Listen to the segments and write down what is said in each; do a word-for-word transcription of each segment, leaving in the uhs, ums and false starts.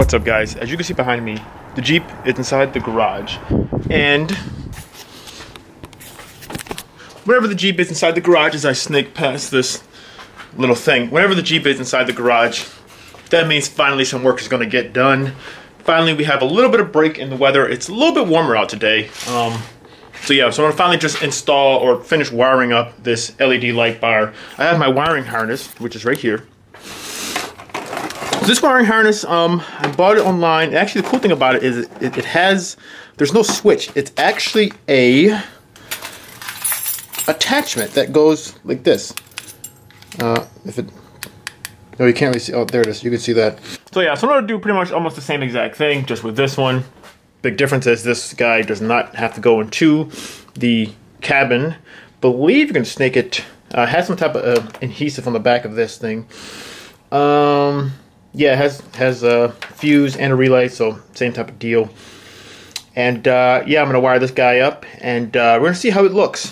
What's up, guys? As you can see behind me, the Jeep is inside the garage, and whenever the Jeep is inside the garage, as I snake past this little thing, whenever the Jeep is inside the garage, that means finally some work is going to get done. Finally, we have a little bit of break in the weather. It's a little bit warmer out today. Um, so yeah, so I'm going to finally just install or finish wiring up this L E D light bar. I have my wiring harness, which is right here. So this wiring harness, um, I bought it online. Actually, the cool thing about it is it, it, it has, there's no switch. It's actually a attachment that goes like this. Uh, if it, no, you can't really see, oh, there it is, you can see that. So yeah, so I'm gonna do pretty much almost the same exact thing, just with this one. Big difference is this guy does not have to go into the cabin. Believe you can snake it. Uh, it has some type of uh, adhesive on the back of this thing. Um, yeah, it has, has a fuse and a relay, so same type of deal. And uh, yeah, I'm gonna wire this guy up, and uh, we're gonna see how it looks.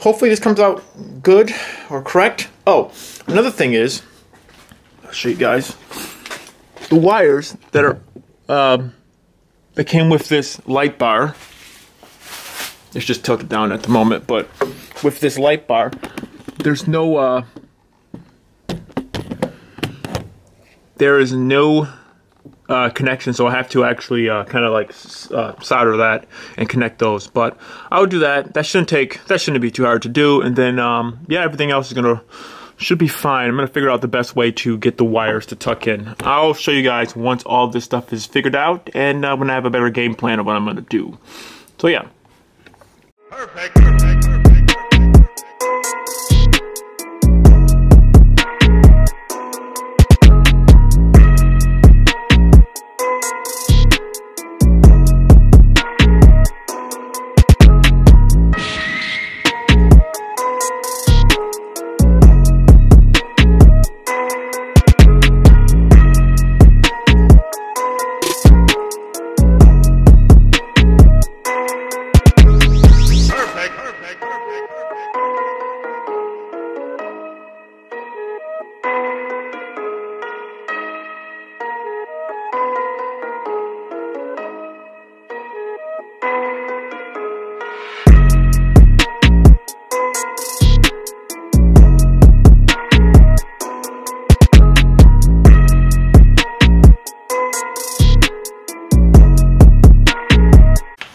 Hopefully this comes out good or correct. Oh, another thing is, I'll show you guys, the wires that are um, that came with this light bar. It's just tilted down at the moment, but with this light bar, there's no, uh, there is no uh, connection, so I have to actually uh, kind of like uh, solder that and connect those. But I'll do that. That shouldn't take, that shouldn't be too hard to do. And then um, yeah, everything else is gonna, should be fine. I'm gonna figure out the best way to get the wires to tuck in. I'll show you guys once all this stuff is figured out, and uh, when I have a better game plan of what I'm gonna do. So yeah. Perfect. Perfect.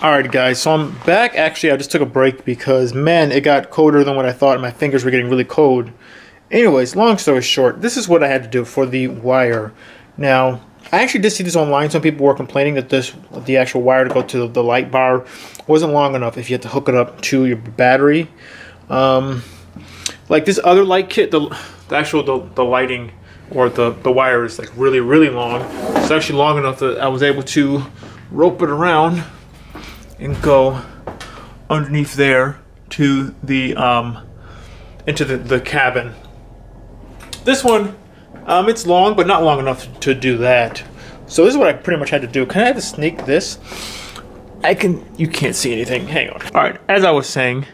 Alright guys, so I'm back. Actually, I just took a break because, man, it got colder than what I thought, and my fingers were getting really cold. Anyways, long story short, this is what I had to do for the wire. Now, I actually did see this online. Some people were complaining that this, the actual wire to go to the light bar wasn't long enough if you had to hook it up to your battery. Um, like this other light kit, the, the actual the, the lighting or the, the wire is like really, really long. It's actually long enough that I was able to rope it around and go underneath there to the um, into the, the cabin. This one, um, it's long, but not long enough to do that. So this is what I pretty much had to do. Can I have to snake this? I can. You can't see anything. Hang on. All right. As I was saying,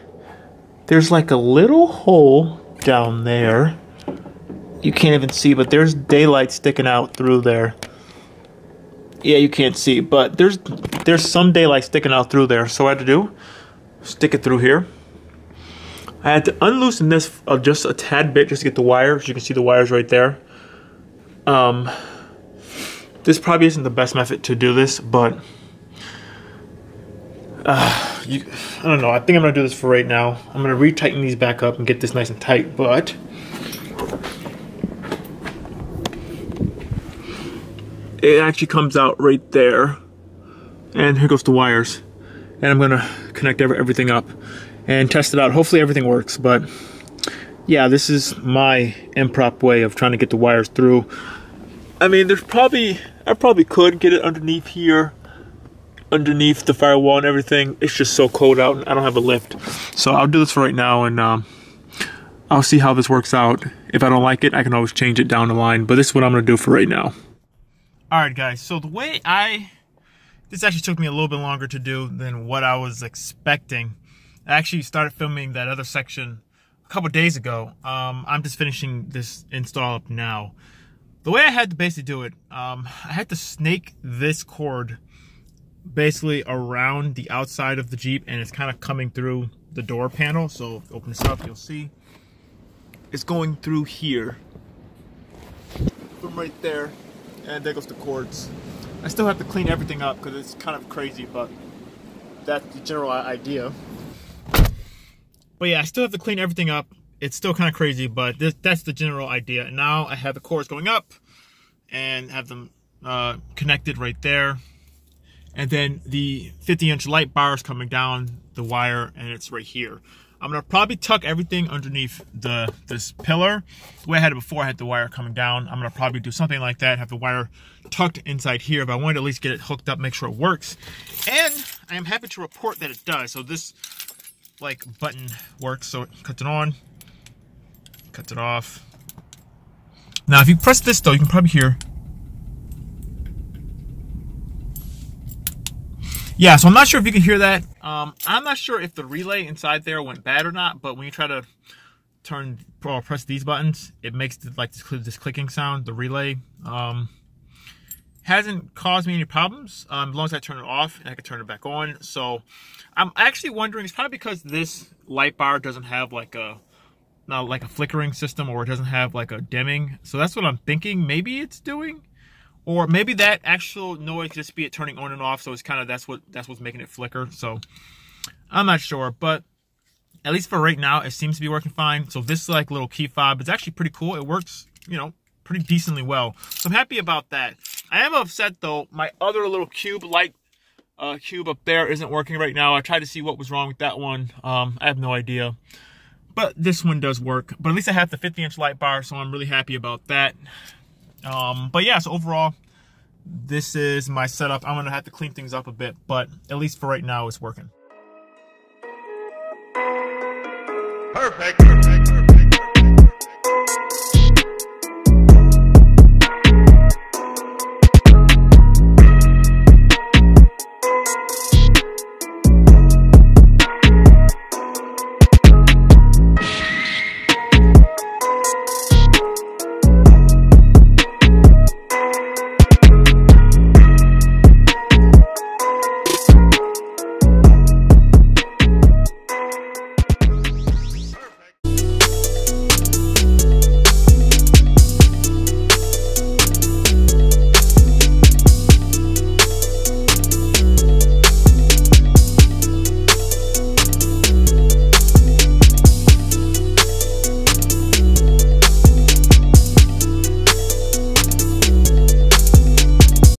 there's like a little hole down there. You can't even see, but there's daylight sticking out through there. Yeah, you can't see, but there's there's some daylight sticking out through there. So what I had to do, stick it through here. I had to unloosen this uh, just a tad bit just to get the wire. As you can see, the wire's right there. Um, this probably isn't the best method to do this, but uh, you, I don't know. I think I'm gonna do this for right now. I'm gonna retighten these back up and get this nice and tight, but it actually comes out right there, and here goes the wires, and I'm gonna connect every, everything up and test it out. Hopefully everything works, but yeah, this is my improper way of trying to get the wires through. I mean, there's probably, I probably could get it underneath here, underneath the firewall and everything. It's just so cold out, and I don't have a lift, so I'll do this for right now, and um, I'll see how this works out. If I don't like it, I can always change it down the line, but this is what I'm gonna do for right now. Alright guys, so the way I, this actually took me a little bit longer to do than what I was expecting. I actually started filming that other section a couple days ago. Um, I'm just finishing this install up now. the way I had to basically do it, um, I had to snake this cord basically around the outside of the Jeep, and it's kind of coming through the door panel. So if you open this up, you'll see it's going through here from right there, and there goes the cords. I still have to clean everything up because it's kind of crazy, but that's the general idea. But yeah, I still have to clean everything up. It's still kind of crazy, but this, that's the general idea. And now I have the cords going up and have them uh, connected right there. And then the fifty inch light bar is coming down the wire, and it's right here. I'm gonna probably tuck everything underneath the this pillar. The way I had it before, I had the wire coming down. I'm gonna probably do something like that, have the wire tucked inside here, but I wanted to at least get it hooked up, make sure it works. And I am happy to report that it does. So this like button works, so it cuts it on, cuts it off. Now if you press this though, you can probably hear. Yeah, so I'm not sure if you can hear that. Um, I'm not sure if the relay inside there went bad or not, but when you try to turn or press these buttons, it makes the, like this, this clicking sound. The relay um, hasn't caused me any problems um, as long as I turn it off and I can turn it back on. So I'm actually wondering, it's probably because this light bar doesn't have like a not like a flickering system, or it doesn't have like a dimming. So that's what I'm thinking. Maybe it's doing. Or maybe that actual noise could just be it turning on and off, so it's kind of that's what that's what's making it flicker. So I'm not sure, but at least for right now, it seems to be working fine. So this like little key fob, it's actually pretty cool. It works, you know, pretty decently well. So I'm happy about that. I am upset though. My other little cube light uh, cube up there isn't working right now. I tried to see what was wrong with that one. Um, I have no idea. But this one does work. But at least I have the fifty inch light bar, so I'm really happy about that. Um, but yeah, so overall, this is my setup. I'm gonna have to clean things up a bit, but at least for right now, it's working. Perfect.